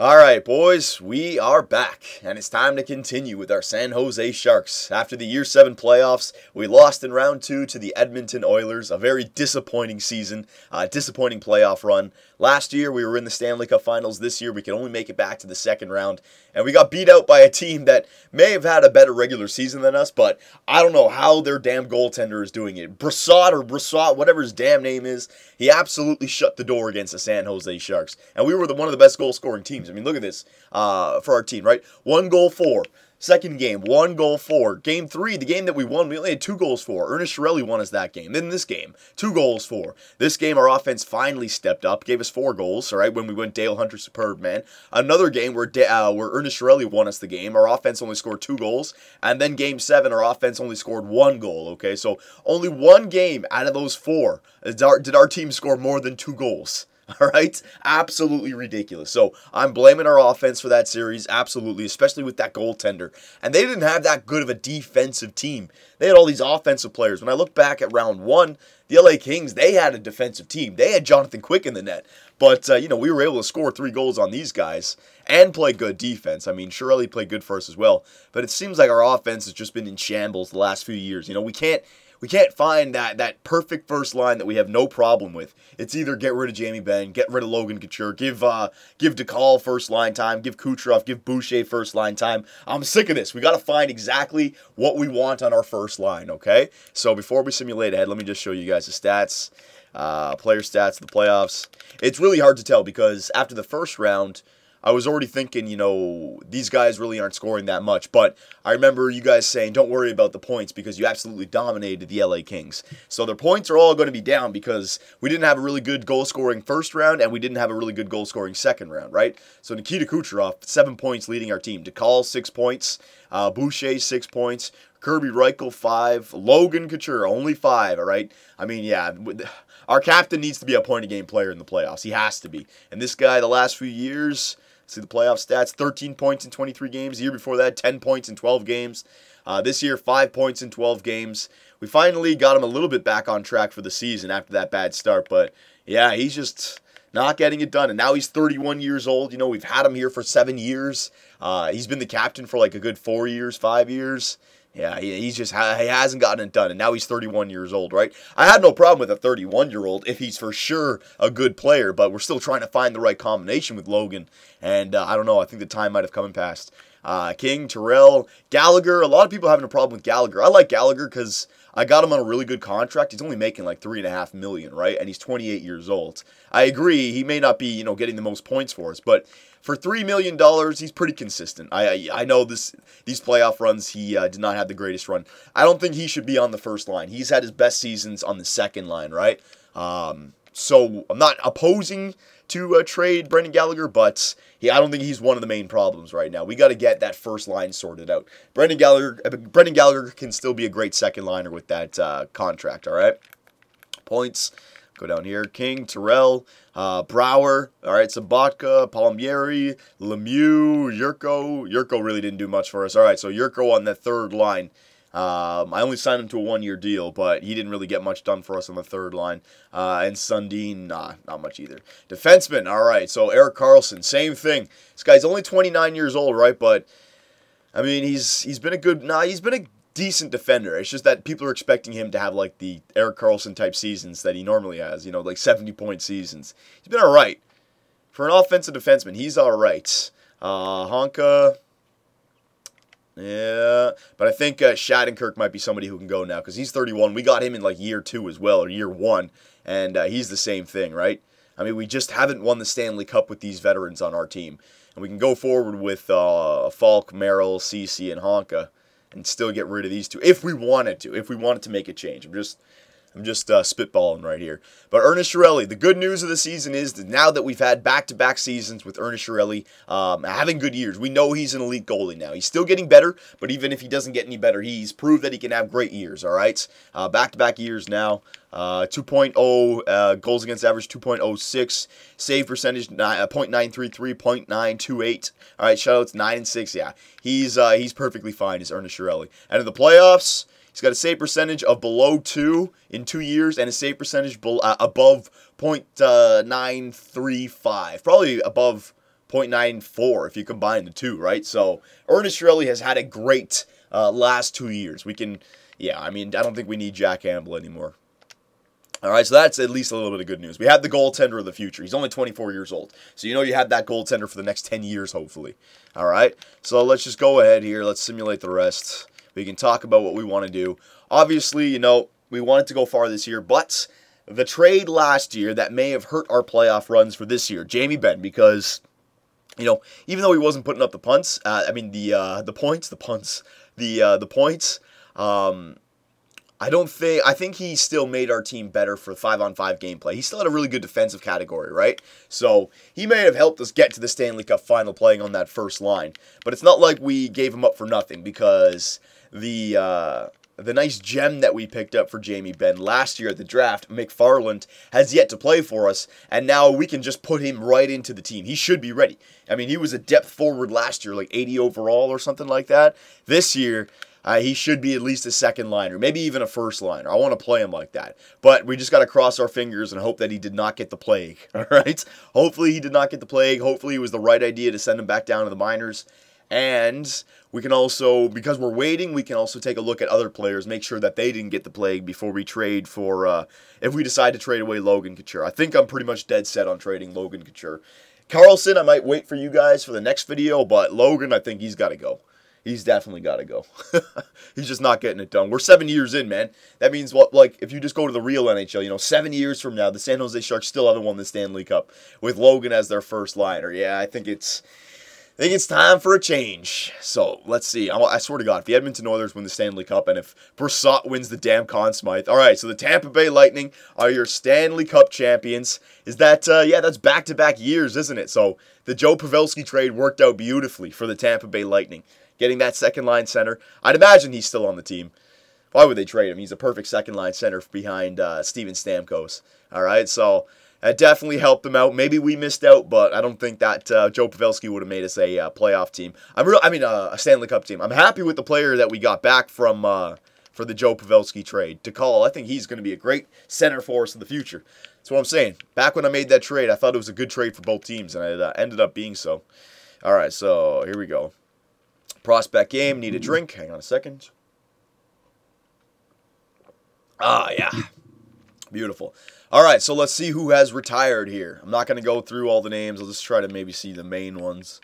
All right, boys, we are back, and it's time to continue with our San Jose Sharks. After the Year 7 playoffs, we lost in Round 2 to the Edmonton Oilers, a very disappointing season, disappointing playoff run. Last year, we were in the Stanley Cup Finals. This year, we could only make it back to the second round, and we got beat out by a team that may have had a better regular season than us, but I don't know how their damn goaltender is doing it. Brissot, whatever his damn name is, he absolutely shut the door against the San Jose Sharks, and we were one of the best goal-scoring teams. I mean, look at this for our team, right? 1 goal 4. Second game, 1 goal 4. Game 3, the game that we won, we only had 2 goals for. Ernest Shirelli won us that game. Then this game, 2 goals for. This game, our offense finally stepped up, gave us 4 goals, all right, when we went Dale Hunter superb, man. Another game where Ernest Shirelli won us the game, our offense only scored 2 goals. And then game 7, our offense only scored 1 goal, okay? So only 1 game out of those 4 did our team score more than 2 goals. All right? Absolutely ridiculous. So I'm blaming our offense for that series, absolutely, especially with that goaltender. And they didn't have that good of a defensive team. They had all these offensive players. When I look back at round 1, the LA Kings, they had a defensive team. They had Jonathan Quick in the net. But, you know, we were able to score 3 goals on these guys and play good defense. I mean, Shirelli played good for us as well. But it seems like our offense has just been in shambles the last few years. You know, we can't find that perfect first line that we have no problem with. It's either get rid of Jamie Benn, get rid of Logan Couture, give DeCall first line time, give Kucherov, give Boucher first line time. I'm sick of this. We got to find exactly what we want on our first line, okay? So before we simulate ahead, let me just show you guys the stats, player stats of the playoffs. It's really hard to tell because after the first round, I was already thinking, you know, these guys really aren't scoring that much. But I remember you guys saying, don't worry about the points because you absolutely dominated the LA Kings. So their points are all going to be down because we didn't have a really good goal-scoring first round and we didn't have a really good goal-scoring second round, right? So Nikita Kucherov, 7 points leading our team. DeCall, 6 points. Boucher, 6 points. Kirby Reichel, 5. Logan Couture, only 5, all right? I mean, yeah, our captain needs to be a point-a-game player in the playoffs. He has to be. And this guy, the last few years, see the playoff stats, 13 points in 23 games. The year before that, 10 points in 12 games. This year, 5 points in 12 games. We finally got him a little bit back on track for the season after that bad start. But, yeah, he's just not getting it done. And now he's 31 years old. You know, we've had him here for 7 years. He's been the captain for like a good 4 years, 5 years. Yeah, he hasn't gotten it done, and now he's 31 years old, right? I had no problem with a 31-year-old if he's for sure a good player, but we're still trying to find the right combination with Logan, and I don't know, I think the time might have come and passed. King, Terrell, Gallagher, a lot of people having a problem with Gallagher. I like Gallagher because I got him on a really good contract. He's only making like $3.5 million, right? And he's 28 years old. I agree, he may not be, you know, getting the most points for us, but for $3 million, he's pretty consistent. I know these playoff runs, he did not have the greatest run. I don't think he should be on the first line. He's had his best seasons on the second line, right? So I'm not opposing to trade Brendan Gallagher, but I don't think he's one of the main problems right now. We got to get that first line sorted out. Brendan Gallagher can still be a great second liner with that contract, all right? Points. Go down here. King, Terrell, Brower, all right, Sabatka, Palmieri, Lemieux, Yurko. Yurko really didn't do much for us. All right, so Yurko on the third line. I only signed him to a 1-year deal, but he didn't really get much done for us on the third line. And Sundin, nah, not much either. Defenseman, all right, so Erik Karlsson, same thing. This guy's only 29 years old, right? But, I mean, he's been a decent defender. It's just that people are expecting him to have like the Erik Karlsson type seasons that he normally has, you know, like 70-point seasons. He's been all right. For an offensive defenseman, he's all right. Honka, yeah, but I think Shattenkirk might be somebody who can go now because he's 31. We got him in like year 2 as well, or year 1, and he's the same thing, right? I mean, we just haven't won the Stanley Cup with these veterans on our team. And we can go forward with Falk, Merrill, CeCe, and Honka and still get rid of these two if we wanted to. If we wanted to make a change, I'm just spitballing right here. But Ernest Shirelli, the good news of the season is that now that we've had back-to-back seasons with Ernest Shirelli having good years, we know he's an elite goalie now. He's still getting better, but even if he doesn't get any better, he's proved that he can have great years. All right, back-to-back years now. 2.0 goals against average, 2.06 save percentage, 0.933, 0.928. All right, shutouts 9 and 6. Yeah, he's perfectly fine as Ernest Shirelli. And in the playoffs, he's got a save percentage of below 2 in 2 years and a save percentage above .935, probably above 0.94 if you combine the two, right? So Ernest Shirelli has had a great last 2 years. We can, yeah, I mean, I don't think we need Jack Campbell anymore. All right, so that's at least a little bit of good news. We have the goaltender of the future. He's only 24 years old. So you know you have that goaltender for the next 10 years, hopefully. All right, so let's just go ahead here. Let's simulate the rest. We can talk about what we want to do. Obviously, you know, we wanted to go far this year, but the trade last year that may have hurt our playoff runs for this year, Jamie Benn, because, you know, even though he wasn't putting up the punts, I mean, the points, I think he still made our team better for 5-on-5 gameplay. He still had a really good defensive category, right? So he may have helped us get to the Stanley Cup Final playing on that first line. But it's not like we gave him up for nothing, because the nice gem that we picked up for Jamie Benn last year at the draft, McFarland, has yet to play for us, and now we can just put him right into the team. He should be ready. I mean, he was a depth forward last year, like 80 overall or something like that. This year, he should be at least a second liner, maybe even a first liner. I want to play him like that. But we just got to cross our fingers and hope that he did not get the plague, all right? Hopefully he did not get the plague. Hopefully it was the right idea to send him back down to the minors. And we can also, because we're waiting, we can also take a look at other players, make sure that they didn't get the plague before we trade for, if we decide to trade away Logan Couture. I think I'm pretty much dead set on trading Logan Couture. Karlsson, I might wait for you guys for the next video, but Logan, I think he's got to go. He's definitely got to go. He's just not getting it done. We're 7 years in, man. That means, what, like, if you just go to the real NHL, you know, 7 years from now, the San Jose Sharks still haven't won the Stanley Cup with Logan as their first liner. Yeah, I think it's time for a change. So, let's see. I swear to God, if the Edmonton Oilers win the Stanley Cup and if Brissot wins the damn Conn Smythe. All right, so the Tampa Bay Lightning are your Stanley Cup champions. Is that, yeah, that's back-to-back years, isn't it? So, the Joe Pavelski trade worked out beautifully for the Tampa Bay Lightning. Getting that second-line center. I'd imagine he's still on the team. Why would they trade him? He's a perfect second-line center behind Steven Stamkos. All right, so that definitely helped them out. Maybe we missed out, but I don't think that Joe Pavelski would have made us a playoff team. I mean, a Stanley Cup team. I'm happy with the player that we got back from for the Joe Pavelski trade. DeCall, I think he's going to be a great center for us in the future. That's what I'm saying. Back when I made that trade, I thought it was a good trade for both teams, and it ended up being so. All right, so here we go. Prospect game, need a drink. Hang on a second. Ah, yeah. Beautiful. All right, so let's see who has retired here. I'm not going to go through all the names. I'll just try to maybe see the main ones.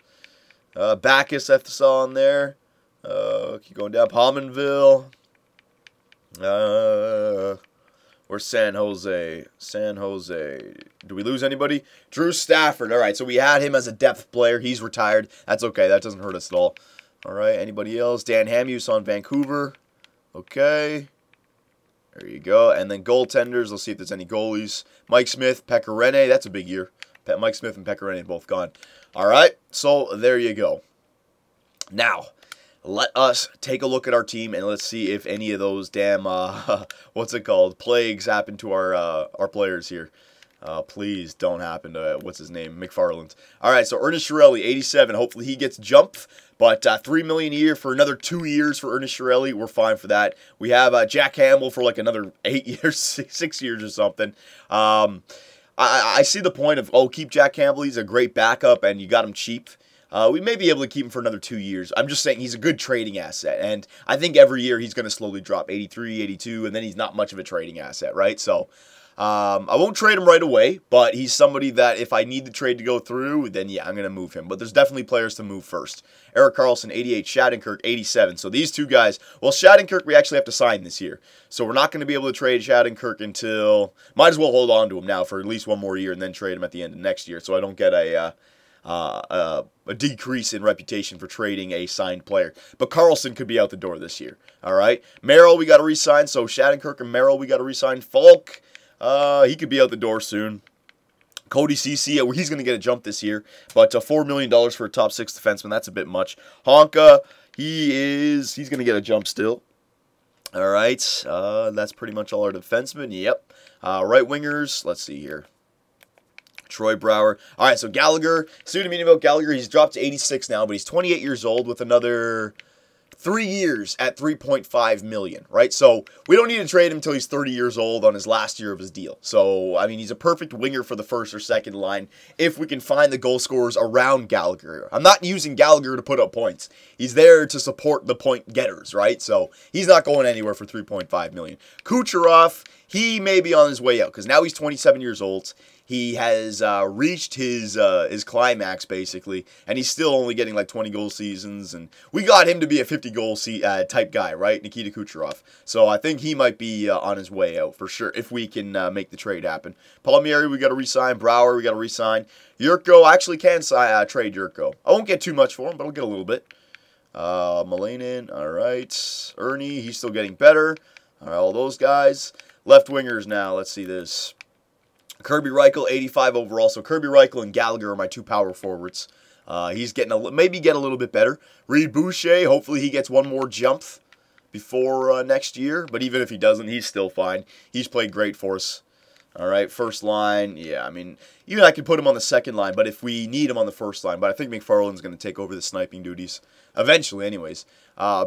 Backus, I saw on there. Keep going down. Pominville. Where's San Jose? San Jose. Do we lose anybody? Drew Stafford. All right, so we had him as a depth player. He's retired. That's okay. That doesn't hurt us at all. All right, anybody else? Dan Hamhuis on Vancouver. Okay. There you go. And then goaltenders. Let's see if there's any goalies. Mike Smith, Pekka Rinne. That's a big year. Mike Smith and Pekka Rinne both gone. All right, so there you go. Now, let us take a look at our team, and let's see if any of those damn, what's it called, plagues happen to our players here. Please don't happen to, what's his name, McFarland. All right, so Ernest Shirelli, 87. Hopefully he gets jumped. But $3 million a year for another 2 years for Ernest Shirelli, we're fine for that. We have Jack Campbell for like another 8 years, 6 years or something. I see the point of, oh, keep Jack Campbell. He's a great backup, and you got him cheap. We may be able to keep him for another 2 years. I'm just saying he's a good trading asset, and I think every year he's going to slowly drop 83, 82, and then he's not much of a trading asset, right? So I won't trade him right away, but he's somebody that if I need the trade to go through, then yeah, I'm going to move him. But there's definitely players to move first. Erik Karlsson, 88, Shattenkirk, 87. So these two guys, well, Shattenkirk, we actually have to sign this year. So we're not going to be able to trade Shattenkirk until, might as well hold on to him now for at least one more year and then trade him at the end of next year so I don't get a decrease in reputation for trading a signed player. But Karlsson could be out the door this year, all right? Merrill, we got to re-sign. So Shattenkirk and Merrill, we got to re-sign. Falk, he could be out the door soon. Cody CeCe, he's going to get a jump this year, but $4 million for a top six defenseman, that's a bit much. Honka, he's going to get a jump still. All right, that's pretty much all our defensemen, yep. Right wingers, let's see here. Troy Brower. All right, so Gallagher, see what I mean about Gallagher, he's dropped to 86 now, but he's 28 years old with another 3 years at $3.5 million, right? So we don't need to trade him until he's 30 years old on his last year of his deal. So, I mean, he's a perfect winger for the first or second line if we can find the goal scorers around Gallagher. I'm not using Gallagher to put up points. He's there to support the point getters, right? So he's not going anywhere for $3.5 million. Kucherov, he may be on his way out because now he's 27 years old. He has reached his climax, basically, and he's still only getting like 20 goal seasons, and we got him to be a 50-goal type guy, right, Nikita Kucherov. So I think he might be on his way out for sure if we can make the trade happen. Palmieri, we got to re-sign. Brouwer, we got to re-sign. Yurko, I actually can trade Yurko. I won't get too much for him, but I'll get a little bit. Malainen, all right. Ernie, he's still getting better. All right, all those guys. Left wingers now. Let's see this. Kirby Reichel, 85 overall. So Kirby Reichel and Gallagher are my two power forwards. He's getting maybe get a little bit better. Reed Boucher, hopefully he gets one more jump before next year. But even if he doesn't, he's still fine. He's played great for us. All right, first line. Yeah, I mean, even I could put him on the second line, but if we need him on the first line. But I think McFarland's going to take over the sniping duties eventually anyways.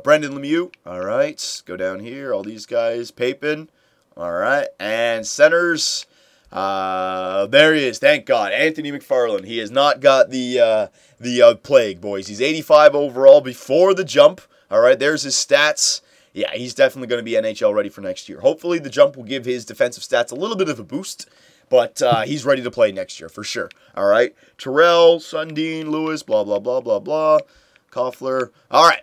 Brendan Lemieux. All right, go down here. All these guys. Papin. All right, and centers. There he is. Thank God. Anthony McFarland. He has not got the plague, boys. He's 85 overall before the jump. All right, there's his stats. Yeah, he's definitely going to be NHL ready for next year. Hopefully the jump will give his defensive stats a little bit of a boost, but he's ready to play next year for sure. All right, Terrell, Sundin, Lewis, blah, blah, blah, blah, blah, Koffler. All right,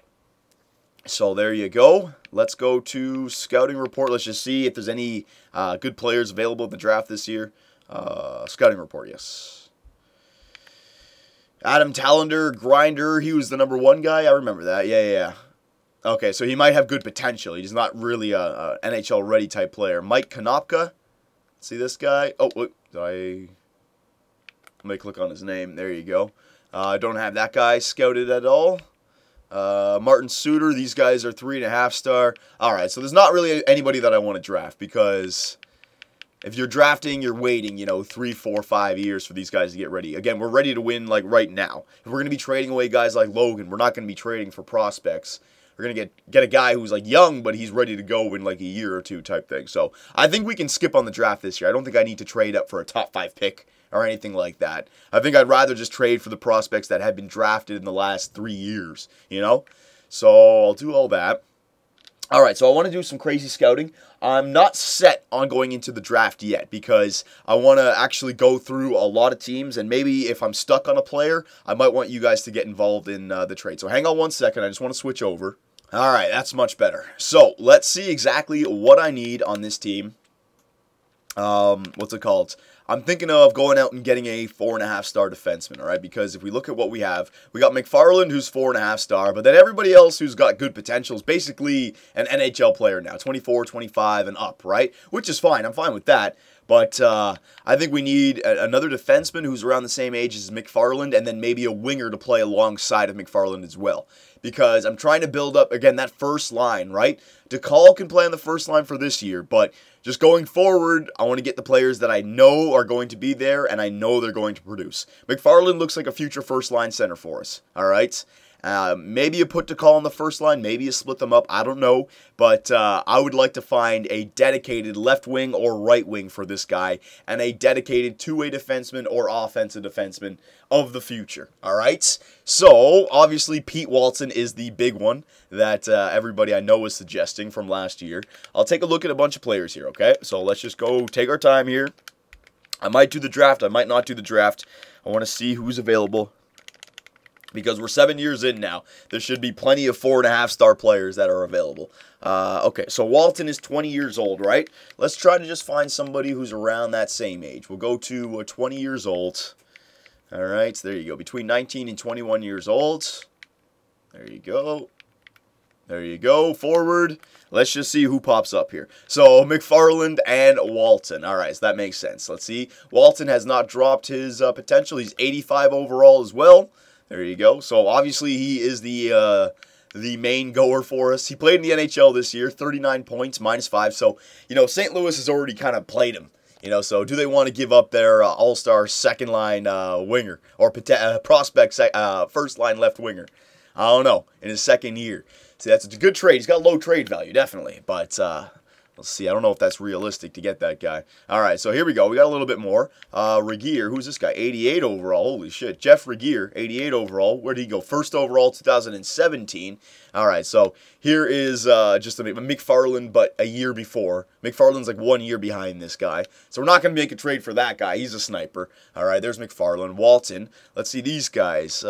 so there you go. Let's go to Scouting Report. Let's just see if there's any good players available in the draft this year. Scouting Report, yes. Adam Tallander, Grinder. He was the number one guy. I remember that. Yeah, yeah. Okay, so he might have good potential. He's not really an NHL-ready type player. Mike Konopka. See this guy? Oh, wait. Did I... Let me click on his name. There you go. I don't have that guy scouted at all. Martin Suter, these guys are 3.5-star. All right, so there's not really anybody that I want to draft because if you're drafting, you're waiting, you know, 3, 4, 5 years for these guys to get ready. Again, we're ready to win, like, right now. If we're going to be trading away guys like Logan, we're not going to be trading for prospects. We're going to get a guy who's, like, young, but he's ready to go in, like, a year or two type thing. So I think we can skip on the draft this year. I don't think I need to trade up for a top 5 pick or anything like that. I think I'd rather just trade for the prospects that have been drafted in the last 3 years, you know? So I'll do all that. All right, so I want to do some crazy scouting. I'm not set on going into the draft yet because I want to actually go through a lot of teams, and maybe if I'm stuck on a player, I might want you guys to get involved in the trade. So hang on one second. I just want to switch over. All right, that's much better. So let's see exactly what I need on this team. What's it called? I'm thinking of going out and getting a 4.5-star defenseman, all right? Because if we look at what we have, we got McFarland, who's 4.5-star, but then everybody else who's got good potential is basically an NHL player now, 24, 25, and up, right? Which is fine. I'm fine with that. But I think we need another defenseman who's around the same age as McFarland, and then maybe a winger to play alongside of McFarland as well. Because I'm trying to build up, again, that first line, right? DeCall can play on the first line for this year, but just going forward, I want to get the players that I know are going to be there, and I know they're going to produce. McFarland looks like a future first-line center for us, all right? Maybe you put DeCall on the first line. Maybe you split them up. I don't know. But I would like to find a dedicated left wing or right wing for this guy and a dedicated two-way defenseman or offensive defenseman of the future. All right? So, obviously, Pete Walton is the big one that everybody I know is suggesting from last year. I'll take a look at a bunch of players here, okay? So, let's just go take our time here. I might do the draft. I might not do the draft. I want to see who's available. Because we're 7 years in now, there should be plenty of 4.5-star players that are available. Okay, so Walton is 20 years old, right? Let's try to just find somebody who's around that same age. We'll go to 20 years old. All right, so there you go. Between 19 and 21 years old. There you go. There you go. Forward. Let's just see who pops up here. So, McFarland and Walton. All right, so that makes sense. Let's see. Walton has not dropped his potential. He's 85 overall as well. There you go. So, obviously, he is the main goer for us. He played in the NHL this year, 39 points, -5. So, you know, St. Louis has already kind of played him. You know, so do they want to give up their all-star second-line winger or prospect first-line left winger? I don't know, in his second year. See, that's a good trade. He's got low trade value, definitely. But let's see. I don't know if that's realistic to get that guy. All right, so here we go. We got a little bit more. Regier, who's this guy? 88 overall. Holy shit. Jeff Regier, 88 overall. Where did he go? First overall, 2017. All right, so here is just a McFarland, but a year before. McFarland's like 1 year behind this guy. So we're not going to make a trade for that guy. He's a sniper. All right, there's McFarland. Walton. Let's see these guys.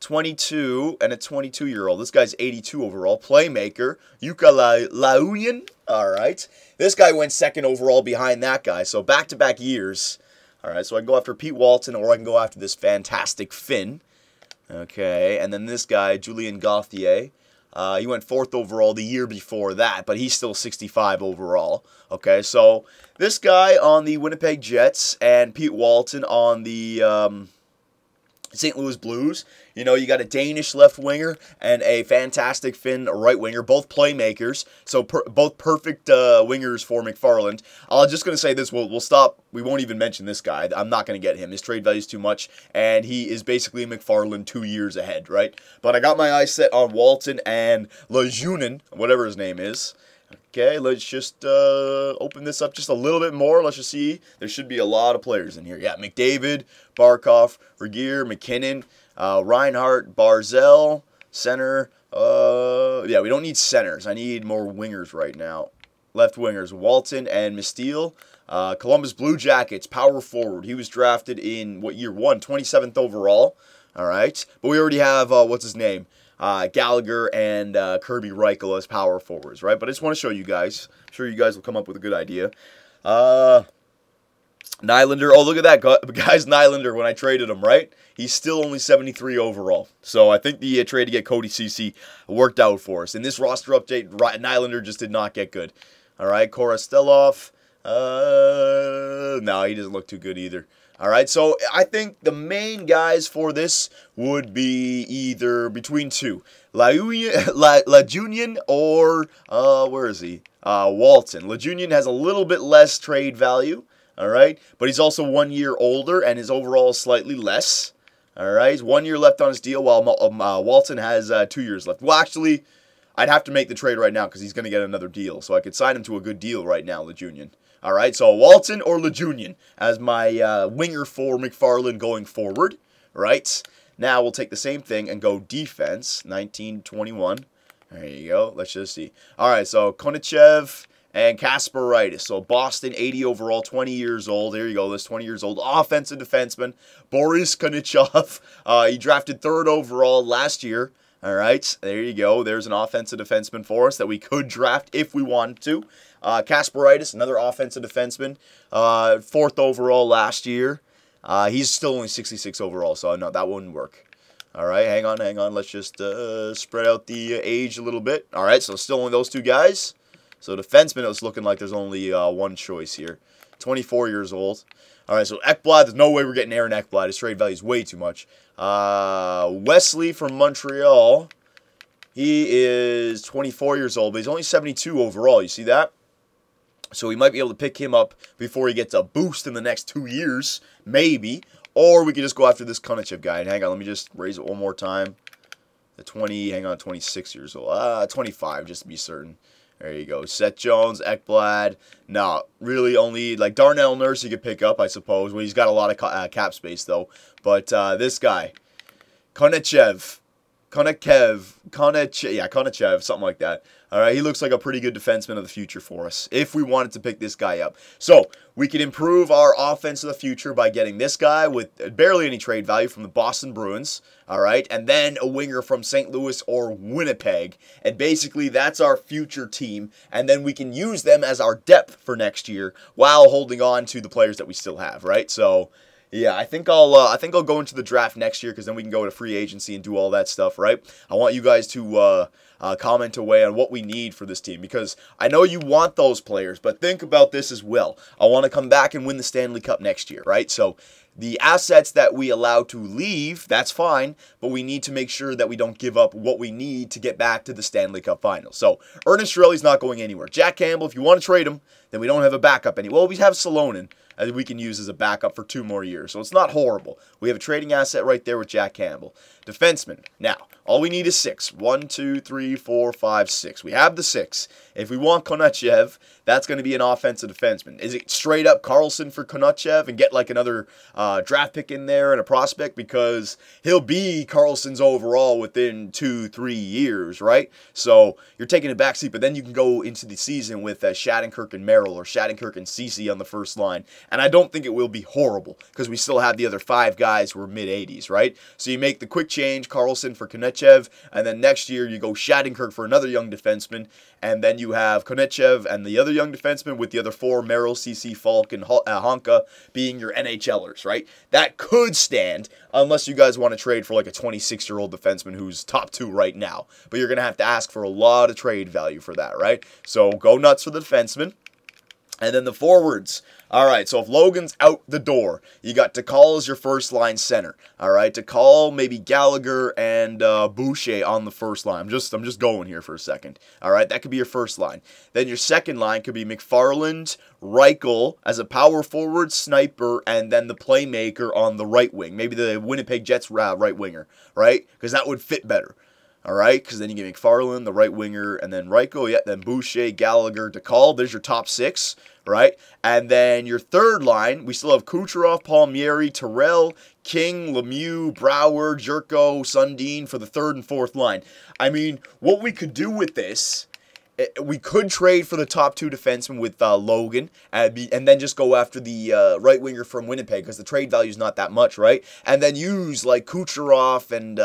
22 and a 22-year-old. This guy's 82 overall. Playmaker. Yuka Launion. All right. This guy went second overall behind that guy. So back-to-back years. All right. So I can go after Pete Walton or I can go after this fantastic Finn. Okay. And then this guy, Julien Gauthier. He went fourth overall the year before that, but he's still 65 overall. Okay. So this guy on the Winnipeg Jets and Pete Walton on the... St. Louis Blues. You know, you got a Danish left winger and a fantastic Finn right winger, both playmakers, so both perfect wingers for McFarland. I'm just going to say this, we'll stop, we won't even mention this guy. I'm not going to get him. His trade value is too much, and he is basically McFarland 2 years ahead, right? But I got my eyes set on Walton and Lajunen, whatever his name is. Okay, let's just open this up just a little bit more. Let's just see. There should be a lot of players in here. Yeah, McDavid, Barkov, Regier, McKinnon, Reinhardt, Barzell, center. Yeah, we don't need centers. I need more wingers right now. Left wingers, Walton and Mestil. Columbus Blue Jackets, power forward. He was drafted in, what, year one? 27th overall. All right. But we already have, what's his name? Gallagher and Kirby Reichel as power forwards, right? But I just want to show you guys. I'm sure you guys will come up with a good idea. Nylander. Oh, look at that. Guys, Nylander, when I traded him, right? He's still only 73 overall. So I think the trade to get Cody CeCe worked out for us. In this roster update, Nylander just did not get good. All right, Korostelov. No, he doesn't look too good either. All right, so I think the main guys for this would be either between two, Lajunin or, where is he? Walton. Lajunin has a little bit less trade value, all right, but he's also 1 year older and his overall is slightly less, all right? He's 1 year left on his deal while Walton has 2 years left. Well, actually, I'd have to make the trade right now because he's going to get another deal, so I could sign him to a good deal right now, Lajunin. All right, so Walton or Lajunin as my winger for McFarland going forward, right? Now we'll take the same thing and go defense, 19-21. There you go. Let's just see. All right, so Konechev and Kasparaitis. So Boston, 80 overall, 20 years old. Here you go, this 20 years old offensive defenseman, Boris Konechev. He drafted third overall last year. All right, there you go. There's an offensive defenseman for us that we could draft if we wanted to. Kasparaitis, another offensive defenseman, fourth overall last year. He's still only 66 overall, so no, that wouldn't work. All right, hang on. Let's just spread out the age a little bit. All right, so still only those two guys. So defenseman, it's looking like there's only one choice here. 24 years old. All right, so Ekblad, there's no way we're getting Aaron Ekblad. His trade value is way too much. Wesley from Montreal. He is 24 years old, but he's only 72 overall. You see that? So we might be able to pick him up before he gets a boost in the next 2 years, maybe. Or we could just go after this Konechev guy. And hang on, let me just raise it one more time. The 26 years old. 25, just to be certain. There you go. Seth Jones, Ekblad. No, really only, like, Darnell Nurse you could pick up, I suppose. Well, he's got a lot of cap space, though. But this guy, Konechev, something like that. All right, he looks like a pretty good defenseman of the future for us if we wanted to pick this guy up. So we can improve our offense of the future by getting this guy with barely any trade value from the Boston Bruins, all right, and then a winger from St. Louis or Winnipeg. And basically that's our future team, and then we can use them as our depth for next year while holding on to the players that we still have, right? So... yeah, I think I'll go into the draft next year because then we can go to free agency and do all that stuff, right? I want you guys to comment away on what we need for this team because I know you want those players, but think about this as well. I want to come back and win the Stanley Cup next year, right? So the assets that we allow to leave, that's fine, but we need to make sure that we don't give up what we need to get back to the Stanley Cup Finals. So Ernest Shirelli's not going anywhere. Jack Campbell, if you want to trade him, then we don't have a backup. Well, we have Salonen. that we can use as a backup for 2 more years. So it's not horrible. We have a trading asset right there with Jack Campbell. Defenseman. Now, all we need is 6. 1, 2, 3, 4, 5, 6. We have the 6. If we want Konechev, that's going to be an offensive defenseman. Is it straight up Karlsson for Konechev and get like another draft pick in there and a prospect? Because he'll be Karlsson's overall within 2-3 years, right? So you're taking a backseat, but then you can go into the season with Shattenkirk and Merrill or Shattenkirk and CeCe on the first line. And I don't think it will be horrible because we still have the other 5 guys who are mid-80s, right? So you make the quick change, Karlsson for Konechev, and then next year you go Shattenkirk for another young defenseman, and then you have Konechev and the other young defenseman with the other 4, Merrill, CeCe, Falk, and Honka being your NHLers, right? That could stand unless you guys want to trade for like a 26-year-old defenseman who's top 2 right now. But you're going to have to ask for a lot of trade value for that, right? So go nuts for the defenseman. And then the forwards. All right, so if Logan's out the door, you got DeCall as your first-line center. All right, DeCall, maybe Gallagher, and Boucher on the first line. I'm just going here for a second. All right, that could be your first line. Then your second line could be McFarland, Reichel as a power forward, sniper, and then the playmaker on the right wing. Maybe the Winnipeg Jets right winger, right? Because that would fit better. All right, because then you get McFarland, the right winger, and then Reichel, yeah, then Boucher, Gallagher, DeCall. There's your top 6, right? And then your third line, we still have Kucherov, Palmieri, Terrell, King, Lemieux, Brower, Yurko, Sundin for the 3rd and 4th line. I mean, what we could do with this, we could trade for the top 2 defenseman with Logan and then just go after the right winger from Winnipeg because the trade value is not that much, right? And then use like Kucherov and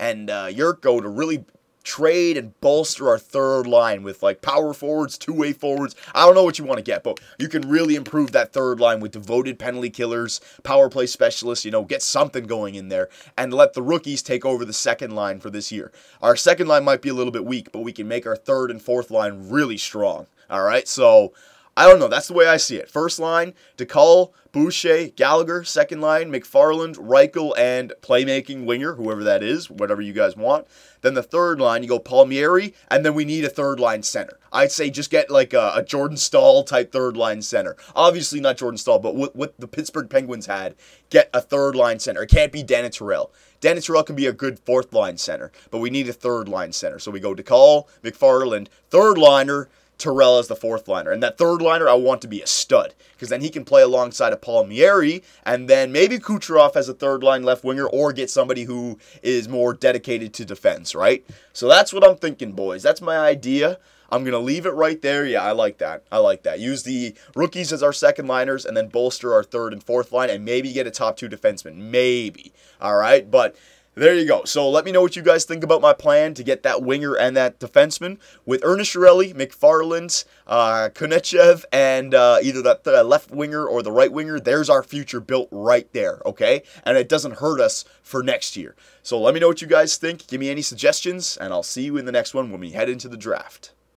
Yurko to really trade and bolster our 3rd line with like power forwards, two-way forwards. I don't know what you want to get, but you can really improve that 3rd line with devoted penalty killers, power play specialists, you know, get something going in there and let the rookies take over the 2nd line for this year. Our 2nd line might be a little bit weak, but we can make our 3rd and 4th line really strong. All right, so I don't know. That's the way I see it. 1st line, DeCall, Boucher, Gallagher. 2nd line, McFarland, Reichel, and playmaking winger, whoever that is, whatever you guys want. Then the 3rd line, you go Palmieri, and then we need a 3rd-line center. I'd say just get like a Jordan Staal-type 3rd-line center. Obviously not Jordan Staal, but what the Pittsburgh Penguins had, get a 3rd-line center. It can't be Dan Terrell. Dan Terrell can be a good 4th-line center, but we need a 3rd-line center. So we go DeCall, McFarland, 3rd-liner, Terrell is the 4th liner. And that 3rd liner, I want to be a stud because then he can play alongside of Palmieri and then maybe Kucherov as a 3rd line left winger or get somebody who is more dedicated to defense, right? So that's what I'm thinking, boys. That's my idea. I'm going to leave it right there. Yeah, I like that. I like that. Use the rookies as our 2nd liners and then bolster our 3rd and 4th line and maybe get a top 2 defenseman. Maybe. All right? But there you go. So let me know what you guys think about my plan to get that winger and that defenseman with Ernest Shirelli, McFarland, Konechev, and either that left winger or the right winger. There's our future built right there, okay? And it doesn't hurt us for next year. So let me know what you guys think. Give me any suggestions, and I'll see you in the next one when we head into the draft.